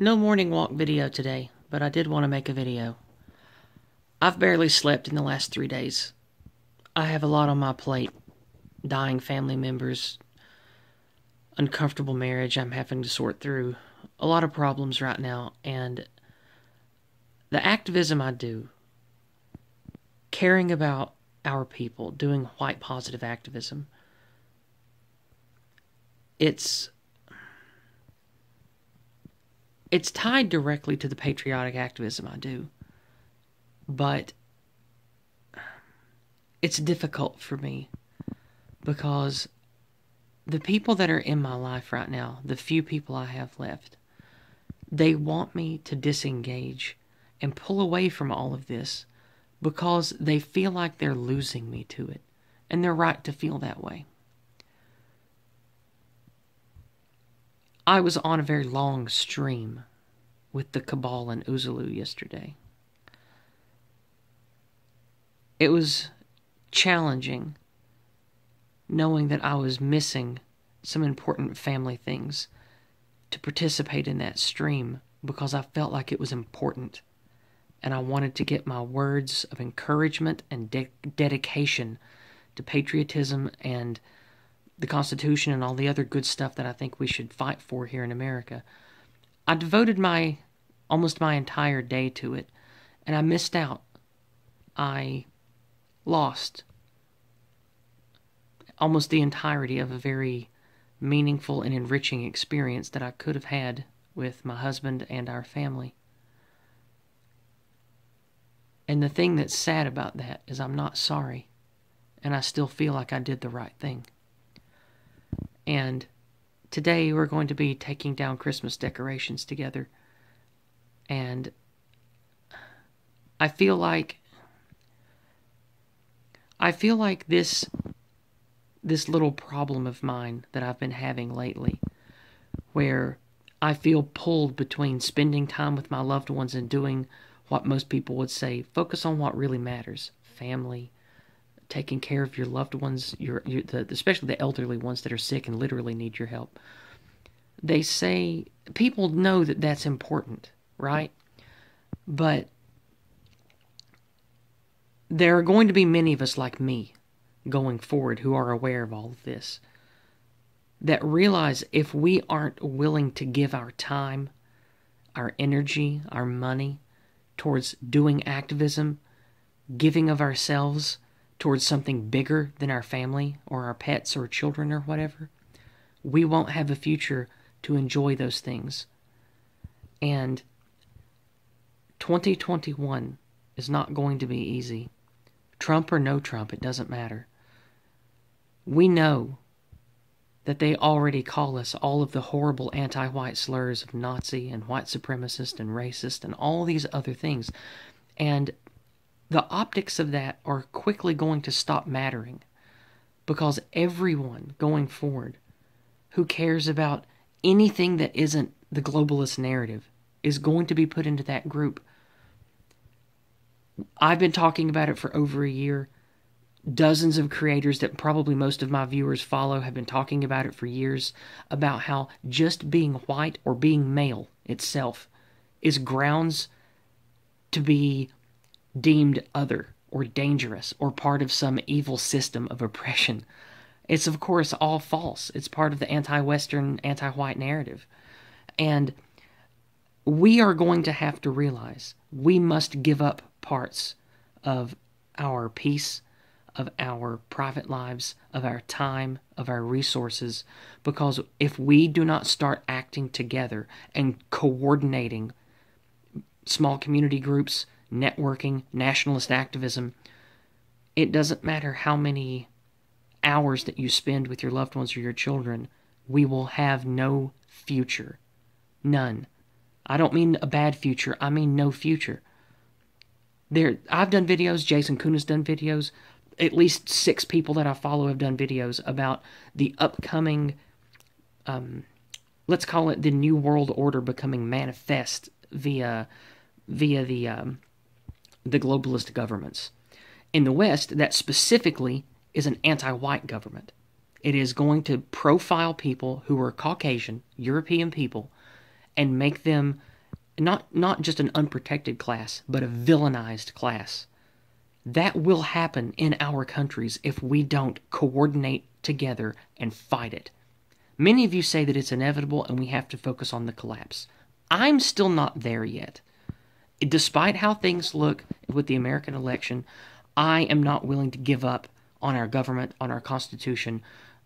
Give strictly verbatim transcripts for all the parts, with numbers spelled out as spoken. No morning walk video today, but I did want to make a video. I've barely slept in the last three days. I have a lot on my plate. Dying family members, uncomfortable marriage I'm having to sort through, a lot of problems right now, and the activism I do, caring about our people, doing white positive activism, it's... It's tied directly to the patriotic activism I do, but it's difficult for me because the people that are in my life right now, the few people I have left, they want me to disengage and pull away from all of this because they feel like they're losing me to it, and they're right to feel that way. I was on a very long stream with the cabal in Oozeloo yesterday. It was challenging knowing that I was missing some important family things to participate in that stream because I felt like it was important and I wanted to get my words of encouragement and de- dedication to patriotism and the Constitution and all the other good stuff that I think we should fight for here in America. I devoted my, almost my entire day to it, and I missed out. I lost almost the entirety of a very meaningful and enriching experience that I could have had with my husband and our family. And the thing that's sad about that is I'm not sorry, and I still feel like I did the right thing. And today we're going to be taking down Christmas decorations together. And I feel like I feel like this this little problem of mine that I've been having lately, where I feel pulled between spending time with my loved ones and doing what most people would say, focus on what really matters, family, taking care of your loved ones, your, your the, especially the elderly ones that are sick and literally need your help. They say, people know that that's important, right? But there are going to be many of us like me going forward who are aware of all of this, that realize if we aren't willing to give our time, our energy, our money towards doing activism, giving of ourselves towards something bigger than our family or our pets or children or whatever, we won't have a future to enjoy those things. And twenty twenty-one is not going to be easy. Trump or no Trump, it doesn't matter. We know that they already call us all of the horrible anti-white slurs of Nazi and white supremacist and racist and all these other things. And the optics of that are quickly going to stop mattering because everyone going forward who cares about anything that isn't the globalist narrative is going to be put into that group. I've been talking about it for over a year. Dozens of creators that probably most of my viewers follow have been talking about it for years, about how just being white or being male itself is grounds to be deemed other or dangerous or part of some evil system of oppression. It's, of course, all false. It's part of the anti-Western, anti-white narrative. And we are going to have to realize we must give up parts of our peace, of our private lives, of our time, of our resources, because if we do not start acting together and coordinating small community groups, networking, nationalist activism, it doesn't matter how many hours that you spend with your loved ones or your children, we will have no future. None. I don't mean a bad future, I mean no future. There, I've done videos, Jason Kuhn has done videos, at least six people that I follow have done videos about the upcoming, um, let's call it the New World Order becoming manifest via, via the... Um, the globalist governments. In the West, that specifically is an anti-white government. It is going to profile people who are Caucasian, European people, and make them not not just an unprotected class, but a villainized class. That will happen in our countries if we don't coordinate together and fight it. Many of you say that it's inevitable and we have to focus on the collapse. I'm still not there yet. Despite how things look with the American election, I am not willing to give up on our government, on our Constitution,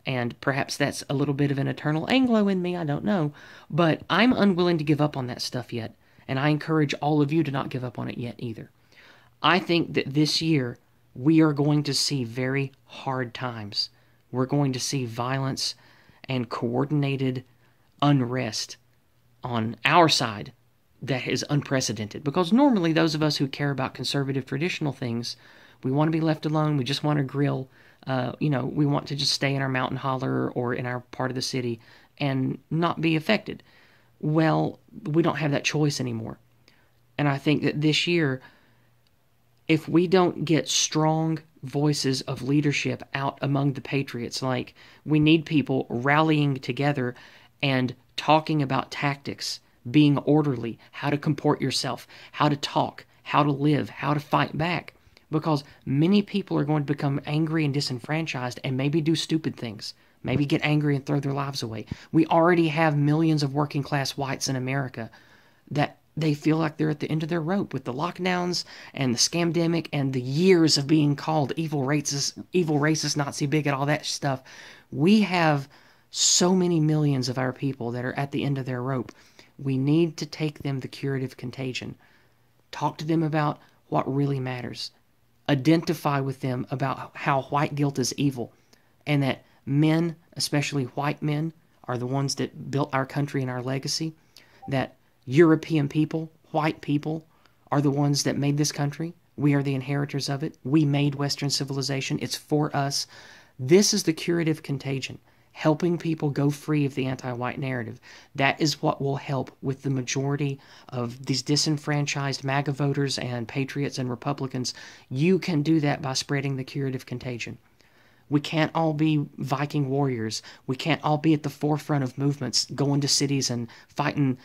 and perhaps that's a little bit of an eternal Anglo in me, I don't know, but I'm unwilling to give up on that stuff yet, and I encourage all of you to not give up on it yet either. I think that this year we are going to see very hard times. We're going to see violence and coordinated unrest on our side that is unprecedented, because normally those of us who care about conservative traditional things, we want to be left alone, we just want to grill, uh, you know, we want to just stay in our mountain holler or in our part of the city and not be affected. Well, we don't have that choice anymore. And I think that this year, if we don't get strong voices of leadership out among the patriots, like we need people rallying together and talking about tactics, being orderly, how to comport yourself, how to talk, how to live, how to fight back, because many people are going to become angry and disenfranchised and maybe do stupid things, maybe get angry and throw their lives away. We already have millions of working class whites in America that they feel like they're at the end of their rope with the lockdowns and the scamdemic and the years of being called evil racist, evil racist, Nazi bigot, all that stuff. We have so many millions of our people that are at the end of their rope. We need to take them the curative contagion. Talk to them about what really matters. Identify with them about how white guilt is evil and that men, especially white men, are the ones that built our country and our legacy, that European people, white people, are the ones that made this country. We are the inheritors of it. We made Western civilization. It's for us. This is the curative contagion, helping people go free of the anti-white narrative. That is what will help with the majority of these disenfranchised MAGA voters and patriots and Republicans. You can do that by spreading the curative contagion. We can't all be Viking warriors. We can't all be at the forefront of movements, going to cities and fighting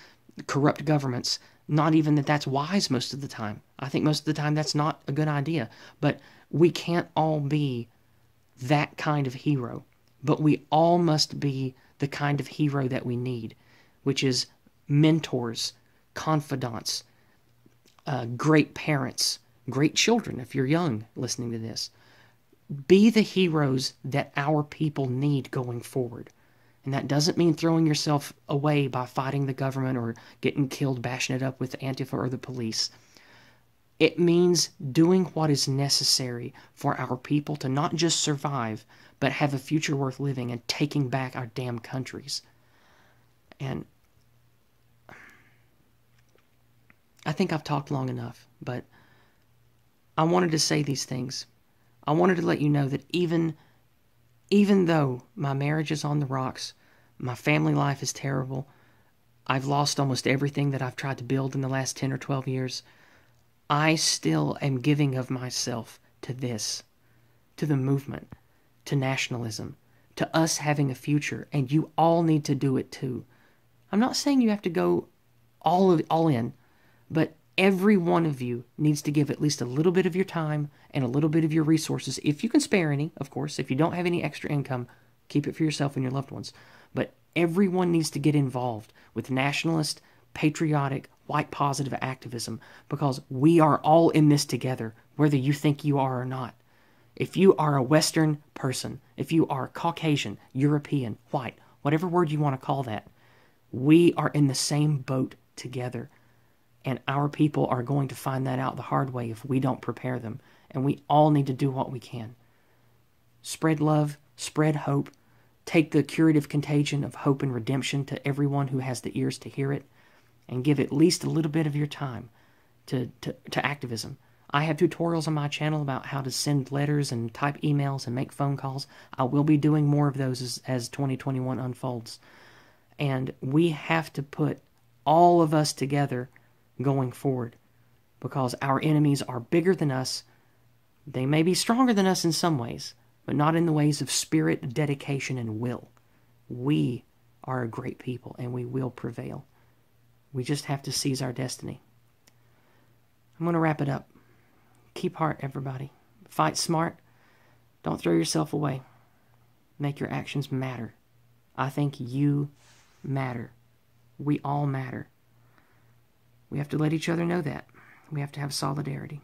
corrupt governments. Not even that that's wise most of the time. I think most of the time that's not a good idea. But we can't all be that kind of hero. But we all must be the kind of hero that we need, which is mentors, confidants, uh, great parents, great children if you're young listening to this. Be the heroes that our people need going forward. And that doesn't mean throwing yourself away by fighting the government or getting killed, bashing it up with Antifa or the police. It means doing what is necessary for our people to not just survive, but have a future worth living and taking back our damn countries. And I think I've talked long enough, but I wanted to say these things. I wanted to let you know that even... Even though my marriage is on the rocks, my family life is terrible, I've lost almost everything that I've tried to build in the last ten or twelve years, I still am giving of myself to this, to the movement, to nationalism, to us having a future, and you all need to do it too. I'm not saying you have to go all of, all in, but every one of you needs to give at least a little bit of your time and a little bit of your resources. If you can spare any, of course, if you don't have any extra income, keep it for yourself and your loved ones. But everyone needs to get involved with nationalist, patriotic, white positive activism, because we are all in this together, whether you think you are or not. If you are a Western person, if you are Caucasian, European, white, whatever word you want to call that, we are in the same boat together. And our people are going to find that out the hard way if we don't prepare them. And we all need to do what we can. Spread love, spread hope, take the curative contagion of hope and redemption to everyone who has the ears to hear it, and give at least a little bit of your time to, to, to activism. I have tutorials on my channel about how to send letters and type emails and make phone calls. I will be doing more of those as, as twenty twenty-one unfolds. And we have to put all of us together going forward, because our enemies are bigger than us. They may be stronger than us in some ways, but not in the ways of spirit, dedication, and will. We are a great people, and we will prevail. We just have to seize our destiny. I'm going to wrap it up. Keep heart, everybody. Fight smart. Don't throw yourself away. Make your actions matter. I think you matter. We all matter. We have to let each other know that. We have to have solidarity.